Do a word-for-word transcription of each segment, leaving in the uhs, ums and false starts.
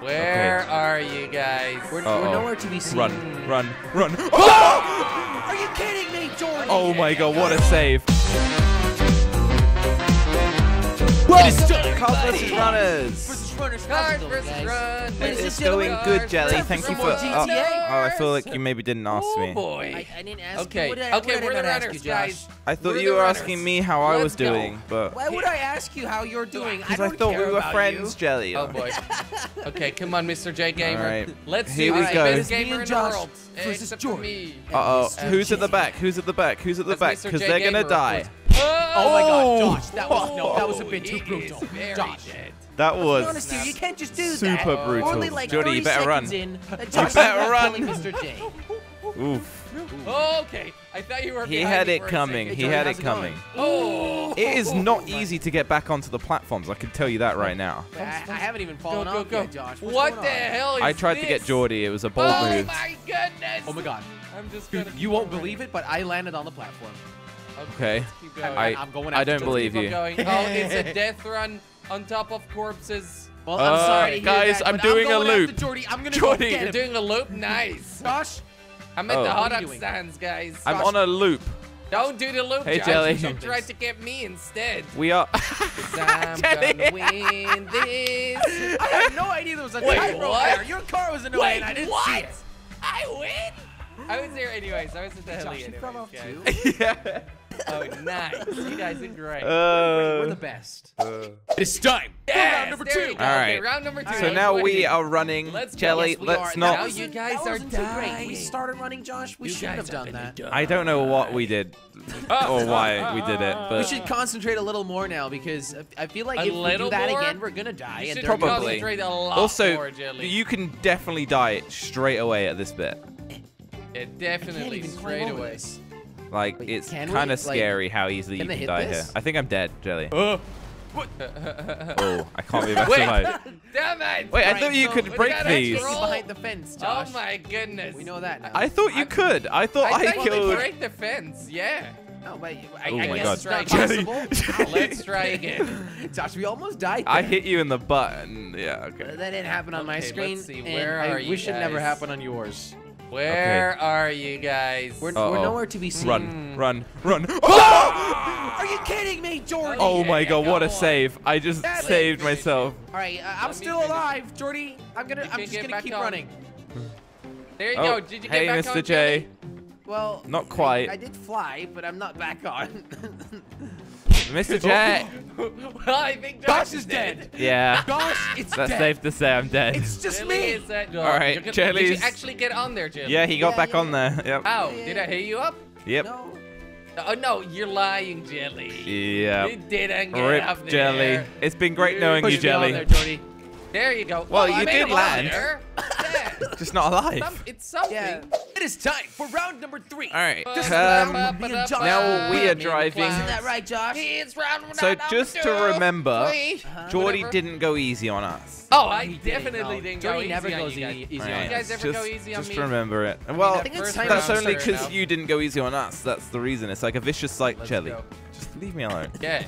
Where okay. are you guys? We're, uh -oh. we're nowhere to be seen. Run, run, run. Oh! Are you kidding me, Jordan? Oh my god, what a save. Well, it is still Cars versus Runners. Versus runners. Cars versus Runners. It is going good, Jelly. Thank you for... Oh, oh, I feel like you maybe didn't ask me. Oh boy. I, I didn't ask okay. you. What did I, okay, what did we're I the runners, you, guys. I thought we're you were runners. asking me how Let's I was doing, go. but... Why would I ask you how you're doing? Because I, I thought we were friends, you. Jelly. Oh boy. Okay, come on, Mister J Gamer. Right. Let's see who's the best gamer in the world. Versus Jordan. Uh-oh. Who's at the back? Who's at the back? Who's at the back? Because they're going to die. Oh my god, Josh, that was, no, that was a bit too brutal. Josh. Dead. That was honest, dude, you can't just do that. super brutal. Only like Jordy, you better run. In, you better run. Mister J. Oof. Oh, okay, I thought you were He had it coming. Hey, Jordy, he had it coming. It, oh. it is not oh easy to get back onto the platforms, I can tell you that right now. I, I haven't even fallen go, go, off go. yet, Josh. What's what the on? hell is I tried this? to get Jordy. It was a bold oh move. Oh my goodness. Oh my god. I'm just dude, you won't believe it, but I landed on the platform. Okay, okay. I, I'm going I don't believe you. Going. Oh, it's a death run on top of corpses. Well, I'm uh, sorry to Guys, that, I'm doing I'm a loop. Jordy, I'm gonna Jordy. Go you're doing a loop? Nice. Josh, I'm at oh. the hot dog stands, guys. I'm Josh. on a loop. Don't do the loop, hey, Josh. Jelly. You tried to get me instead. We are. I'm gonna win this. I had no idea there was a tightrope there. Your car was in the way and I didn't what? see it. I win? I was there anyways. I was at the heli anyways, you come off too? Yeah. Oh, nice. You guys are great. Uh, we're, we're the best. Uh, it's time. Yes, round number two. All right. Okay, round number two. So now we do. are running. Let's Jelly, go. Yes, let's are. not. Now you guys are dying. We started running, Josh. We shouldn't have done that. Done. I don't know what we did or why we did it. But we should concentrate a little more now because I feel like a if we do that more? again, we're going to die. You and probably. Concentrate a lot also, more, Jelly. You can definitely die straight away at this bit. Yeah, definitely straight away. This. Like, Wait, it's kind of scary like, how easily you can die this? here. I think I'm dead, Jelly. Oh, what? oh I can't be back alive. Damn it! Wait, I right, thought you so could break these. Behind the fence, Josh. Oh my goodness. We know that now. I thought you I'm, could. I thought I, I thought could. break the fence, yeah. No, but I, oh I my guess God. it's not possible. Jelly. Let's try again. Josh, we almost died there. I hit you in the butt. And, yeah, okay. That didn't happen on okay, my screen. Let's see. Where are you? We should never happen on yours. Where okay. are you guys? We're, uh-oh. we're nowhere to be seen. Run, run, run. Oh! Are you kidding me, Jordy? Oh my god, what a save. I just That's saved it. myself. All right, uh, I'm still alive, Jordy. I'm gonna, I'm just gonna keep on. running. There you oh. go, did you hey, get back Mister on? Hey, Mister J. Well, not quite. I, I did fly, but I'm not back on. Mister J. Well, I think Josh, Josh is dead. dead. Yeah. Josh, it's That's dead. safe to say I'm dead. It's just Jelly me. All right, gonna, Jelly's. Did you actually get on there, Jelly? Yeah, he got yeah, back yeah. on there. Yep. How? Yeah. Did I hear you up? Yep. No. Oh, no, you're lying, Jelly. Yeah. You didn't get Rip up there. Jelly. It's been great you knowing you, Jelly. There, there you go. Well, well you I did land. yeah. Just not alive. Some, it's something. Yeah. It is time for round number three. All right. Um, now we are driving. Isn't that right, Josh? It's round so just two. to remember, huh? Jordy Whatever. didn't go easy on us. Oh, I definitely didn't go easy on you guys. You guys ever go easy on me? Just remember it. Well, I think it's time that's only because you didn't go easy on us. That's the reason. It's like a vicious cycle, Jelly. Go. Just leave me alone. Yeah.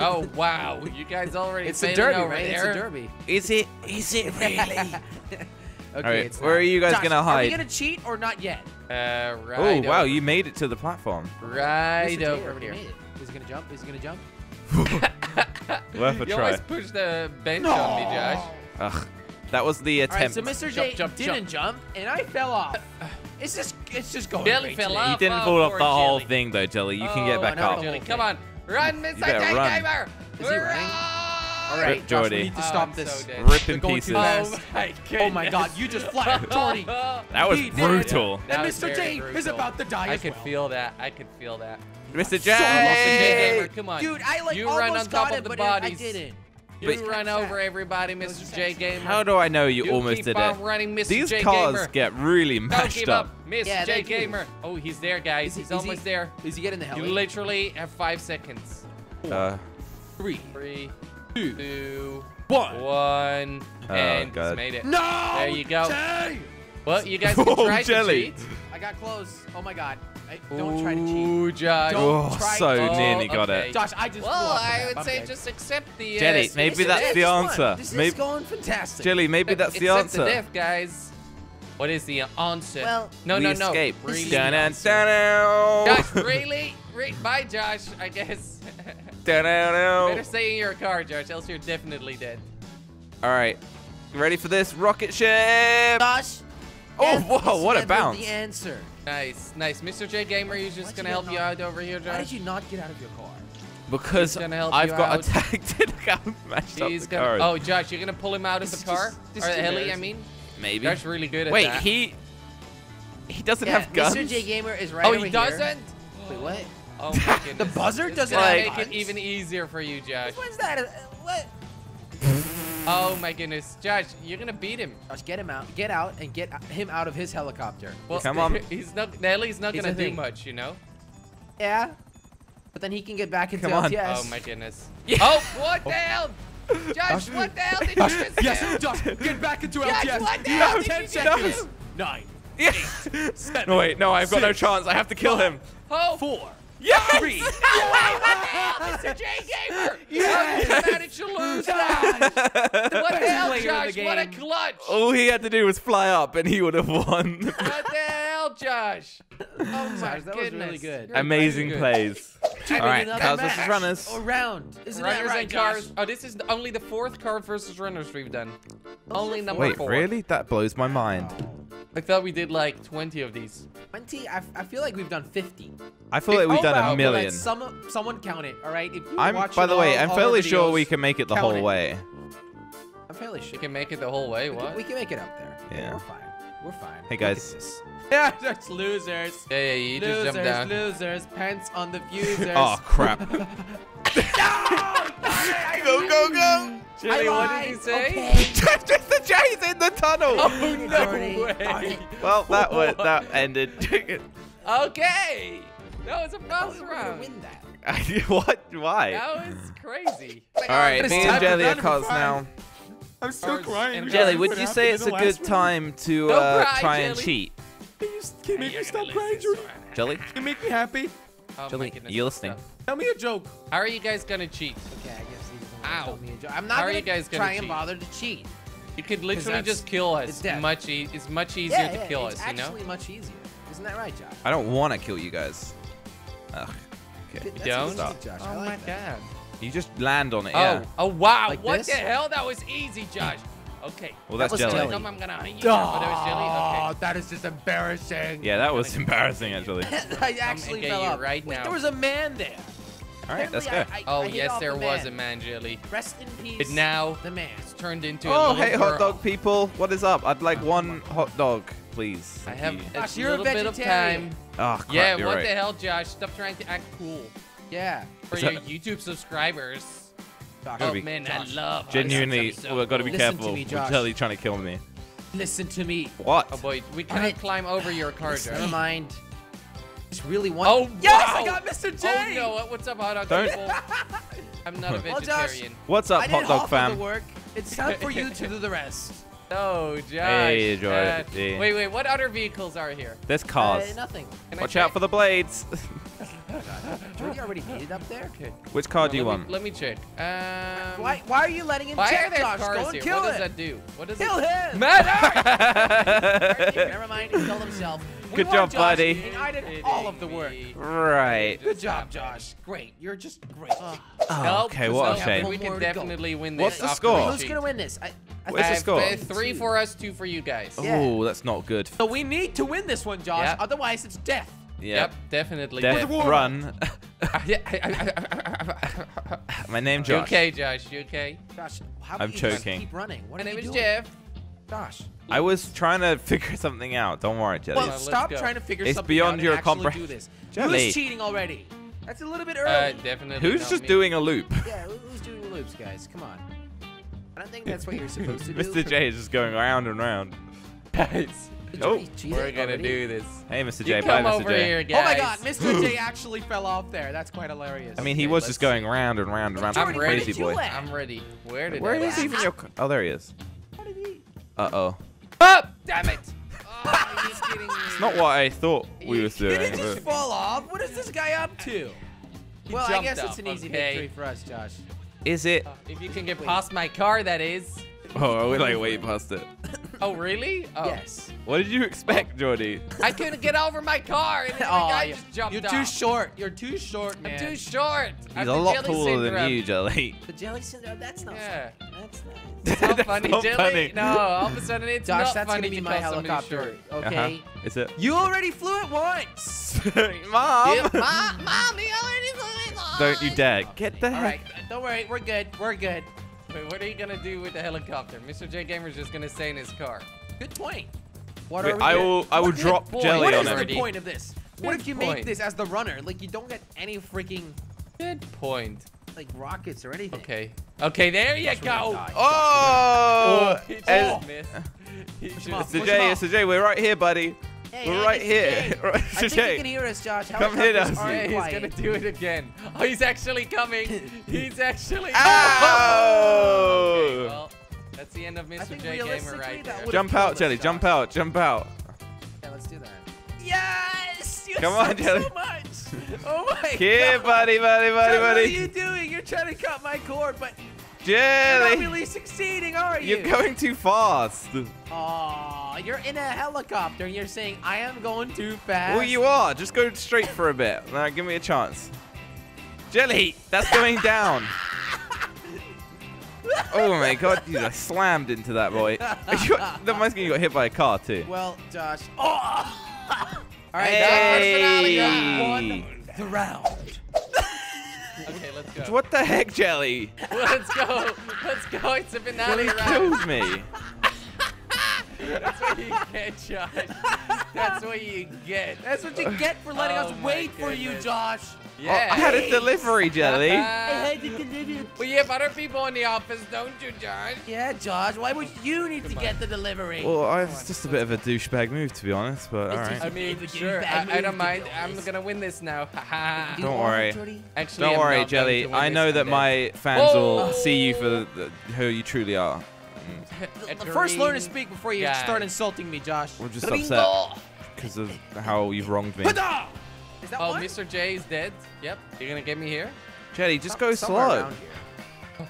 Oh wow, you guys already. It's a derby, right? It's a derby. Is it? Is it really? Okay, right. it's Where not. are you guys Josh, gonna hide? Are we gonna cheat or not yet? Uh, right. Oh over. wow, you made it to the platform. Right Mister over here. Is he gonna jump? Is he gonna jump? Worth a you try. You always push the bench no. on me, Josh. Ugh, that was the attempt. All right, so Mister J jump, jump, didn't jump. jump, and I fell off. It's just, it's just going. Jelly fell off. You didn't fall off the Jelly. whole thing though, Jelly. You oh, can get back no, up. Jelly. Come on, run, Mister J Gamer. Is he running? All right, Rip Jordy. We need to stop oh, this. So Rip in pieces. Oh my, oh my god, you just flat Jordy. That was he brutal. That and was Mister J brutal. is about to die I as could well. feel that. I could feel that. Mister J! So come on. Dude, I like you almost run on top got of it, the but bodies. I didn't. You but run over that. everybody, Mister J Gamer. How do I know you, you almost did it? Running, Mister These J cars Gamer. get really mashed up. up. Mister Yeah, J Gamer. Oh, he's there, guys. He's almost there. Is he getting the hell? You literally have five seconds. Uh, three. Three. Two, two, one, one oh, and God. just made it. No! There you go. Jay! Well, you guys can try oh, Jelly. to cheat. I got close. Oh my God. I, don't Ooh, try to cheat. Josh. Don't oh, try so to nearly got okay. it. Josh, I just. Well, I would say okay. just accept the. Uh, Jelly, maybe that's the answer. This is going fantastic. Jelly, maybe that's the answer. Accept the diff, guys. What is the answer? Well, no, no, no. Escape. Really Josh, really? Re Bye, Josh. I guess. Better stay in your car, Josh, else you're definitely dead. All right, ready for this rocket ship? Josh. Oh, whoa! What a bounce. The answer. Nice, nice. Mister J Gamer, you just gonna help you out over here, Josh? Why did you not get out of your car? Because I've got attacked and I've mashed up the car. Oh, Josh, you're gonna pull him out of the car? Or the heli, I mean. Maybe. Josh really good at that. Wait, he he doesn't have guns. Mister J Gamer is right over here. Oh, he doesn't. Wait, what? Oh my goodness. The buzzer doesn't make it even easier for you, Josh. What's that? What? Oh my goodness, Josh! You're gonna beat him. Josh, get him out, get out, and get him out of his helicopter. Well, come on. He's not. Nelly's not he's gonna do much, you know. Yeah, but then he can get back into L T S. Oh my goodness. Yeah. Oh, what the oh. hell, Josh, Josh? What the hell did Josh, you just yes, do? Josh, get back into Josh, L T S. What the you hell have ten seconds. Do? Nine. Yeah. Eight, seven, no wait, no, I've got six, no chance. I have to kill him. Oh. Four. Yes! Three. No, wait, what the hell, Mister J Gamer? Yes. How did you manage to lose that? What the hell, Josh? What a clutch! All he had to do was fly up, and he would have won. What the hell, Josh? Oh my Josh, that goodness! Was really good. Amazing really good. plays. All right, cars versus runners. Or round. Isn't runners that right, and cars. Josh? Oh, this is only the fourth car versus runners we've done. Only number wait, four. Wait, really? That blows my mind. I thought we did like twenty of these. twenty? I, I feel like we've done fifty. I feel like we've oh, done wow, a million. Well, some, someone count it, all right? If you I'm, watch by the all, way, I'm fairly videos, sure we can make it the whole it. way. I'm fairly sure. We can make it the whole way? What? We can, we can make it up there. Yeah. We're fine. We're fine. Hey, guys. Yeah, that's losers. Yeah, yeah, you losers, just jumped down. Losers, losers, pants on the fusers. Oh, crap. No! Go, go, go. Jelly, what did he say? Okay. Just the J's in the tunnel. Oh, no way. Well, that was, that ended. Okay. That was a boss round. Win that. What? Why? That was crazy. All right, me and Jelly are cars now. I'm still crying. Jelly, would you say it's a good time to uh, try and cheat? Can you, can you make me stop crying, Jelly? Can you make me happy? Jelly, are you listening? Tell me a joke. How are you guys gonna cheat? Okay, I guess. Ow. I'm not going to try and bother to cheat. You could literally just kill us. It's much, e it's much easier yeah, yeah, to kill us, you know? It's actually much easier. Isn't that right, Josh? I don't want to kill you guys. Ugh. Okay. You don't? Josh. Oh, I like my that. God. You just land on it, oh. yeah. Oh, wow. Like what this? the hell? That was easy, Josh. Okay. Well, that's that Jelly. jelly. I'm gonna hunt you now, but it was jelly. Okay. That is just embarrassing. Yeah, that was embarrassing, actually. I actually fell up. Right now. Wait, there was a man there. All right, let's go. Oh, yes, there was a man, Jelly. Rest in peace. But now, the man is turned into a little girl. Oh, hey, hot dog people. What is up? I'd like one hot dog, please. I have a little bit of time. Oh, crap, you're right. Yeah, what the hell, Josh? Stop trying to act cool. Yeah. For your YouTube subscribers. Oh, man, I love it. Genuinely, we've got to be careful. Jelly trying to kill me. Listen to me. What? Oh, boy, we can't climb over your car, Josh. Never mind. Really want oh yes wow. I got Mister J. Oh no, what's up hot dog Don't. people? I'm not a vegetarian. Well, Josh, what's up I hot dog fam? The work. It's time for you to do the rest. No, Josh. Hey, Josh. Uh, yeah. Wait, wait, what other vehicles are here? There's cars. Uh, nothing. Can Watch out for the blades. Josh, you already hit it up there? Okay. Which car no, do you let me, want? Let me check. Um, why Why are you letting him why check, are there Josh? Cars Go and here? kill What him. does that do? What does kill it him. Matter! Never mind, he killed himself. Good job, Josh, buddy. And I did all of the work. Right. Good job, Josh. Great. You're just great. Oh, oh, okay, what a shame. We can definitely win this. What's the score? Who's going to win this? I, I What's the score? Three for us, two for you guys. Yeah. Oh, that's not good. So we need to win this one, Josh. Yep. Otherwise, it's death. Yep, yep definitely. Death run. My name, Josh. You okay, Josh? You okay? Josh, how I'm choking. Keep running. What My name is Jeff. Josh. I was trying to figure something out. Don't worry, Jelly. Well, stop trying to figure it's something out. It's beyond your comprehension. Who's cheating already? That's a little bit early. Uh, definitely. Who's just me. doing a loop? Yeah, who's doing loops, guys? Come on. I don't think that's what you're supposed to do. Mister J is just going round and round. Guys. Oh, we're going to do this. Hey, Mister J. You bye, Mister J. Here, oh, my God. Mister J actually fell off there. That's quite hilarious. I mean, he okay, was just going see. round and round and round. I'm crazy boy. I'm ready. Where did Where is even your... Oh, there he is. Uh-oh. Oh, damn it. Oh, kidding me. It's not what I thought we you, were doing. Did it just fall off? What is this guy up to? He well, I guess up. It's an easy okay. victory for us, Josh. Is it? If you can get past my car, that is. Oh, I would like way past it. Oh, really? Oh. Yes. What did you expect, Jordy? I couldn't get over my car, and then the oh, guy yeah. just jumped You're off. You're too short. You're too short, man. I'm too short. He's I'm a lot taller than you, Jelly. The Jelly syndrome, that's not yeah. funny. That's not, that's not that's funny, not Jelly. Funny. No, all of a sudden it's Josh, not that's funny gonna be my helicopter, okay? Uh-huh. Is it? You already flew it once. Mom. Yeah, ma Mom, you already flew it once. Don't you dare. Get the heck. All right, don't worry. We're good. We're good. Wait, what are you gonna do with the helicopter? Mister J Gamer's just gonna stay in his car. Good point. What Wait, are we I will. I will what drop Jelly on it. What is already? The point of this? Good what if you point. Make this as the runner? Like you don't get any freaking. Good point. Like rockets or anything. Okay. Okay. There you go. Really oh! oh! He just missed. He just Mister J, Mister J, we're right here, buddy. Hey, We're hey, right here. I think you can hear us, Josh. How Come hit us. Hey, he's going to do it again. Oh, he's actually coming. He's actually. Oh! Okay, well, that's the end of Mister J Gamer right there. Jump out, Jelly. Shot. Jump out. Jump out. Yeah, let's do that. Yes! You Come on, Jelly. So much. Oh, my God. Here, buddy, buddy, buddy, so buddy. What are you doing? You're trying to cut my cord, but Jelly. You're not really succeeding, are you? You're going too fast. Aww. You're in a helicopter and you're saying I am going too fast. Well, you are. Just go straight for a bit. Now give me a chance. Jelly, that's going down. Oh my God, dude, I slammed into that boy. That might be you got hit by a car too. Well, Josh. Oh. All right, hey. Josh, finale, won the round. Okay, let's go. What the heck, Jelly? Let's go. Let's go. It's a finale round. Jelly killed me. That's what you get, Josh. That's what you get. That's what you get for letting oh us wait goodness. For you, Josh. Yeah. Oh, I had a delivery, Jelly. I had to deliver. Well, you have other people in the office, don't you, Josh? Yeah, Josh. Why would you need Come to on. Get the delivery? Well, I, it's just a bit of a douchebag move, to be honest. But all right. I mean, sure. I, I don't mind. I'm gonna win this now. don't, don't worry. Actually, don't I'm worry, Jelly. I know that my fans oh. will see you for the, the, who you truly are. First, learn to speak before you yeah. start insulting me, Josh. We're just Ringo. Upset because of how you've wronged me. Is that oh, one? Mister J is dead. Yep, you're gonna get me here. Jelly, just Some, go slow. Here.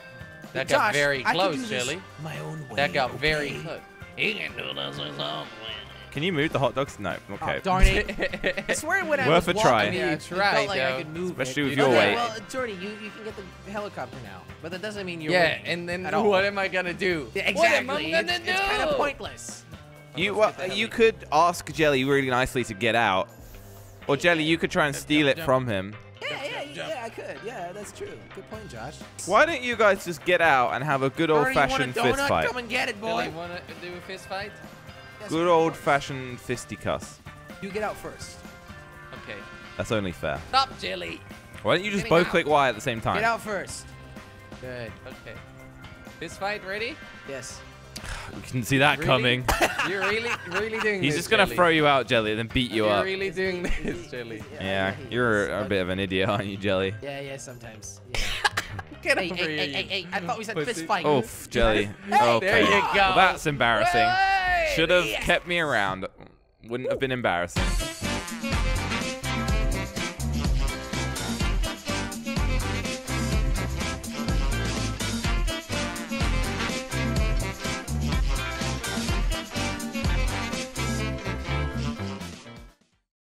That Josh, got very close, Jelly. My own way. That got okay. very close. He can do this his own way. Can you move the hot dogs? No. Okay. Oh, darn it. I swear when I Worth was a try. Walking, yeah, it try, felt like though. I could move Especially it. With your okay, weight. Well, Jordy, you, you can get the helicopter now, but that doesn't mean you're Yeah, and then what all. Am I going to do? Exactly. What am I going to do? It's kind of pointless. You, well, you could ask Jelly really nicely to get out, or Jelly, you could try and steal jump, it jump. From him. Yeah, yeah, yeah, yeah, I could. Yeah, that's true. Good point, Josh. Why don't you guys just get out and have a good old-fashioned fist fight? Come and get it, boy. You want to do a fist fight? Good old-fashioned fisticuffs. You get out first. Okay. That's only fair. Stop, Jelly. Why don't you just both out. Click Y at the same time? Get out first. Good. Okay. Fist fight ready? Yes. We can see that really? Coming. You're really, really doing He's this, just gonna Jelly. Throw you out, Jelly, and then beat you You're up. You're really doing this, Jelly. Yeah, yeah you're a bit of an idiot, aren't you, Jelly? Yeah, yeah, sometimes. Yeah. Get hey, over hey, here, hey, hey, I thought we said pussy. Fist fight. Oof, Jelly. Hey, okay. There you go. Well, that's embarrassing. Wait, wait. Should have yes. kept me around. Wouldn't have been embarrassing.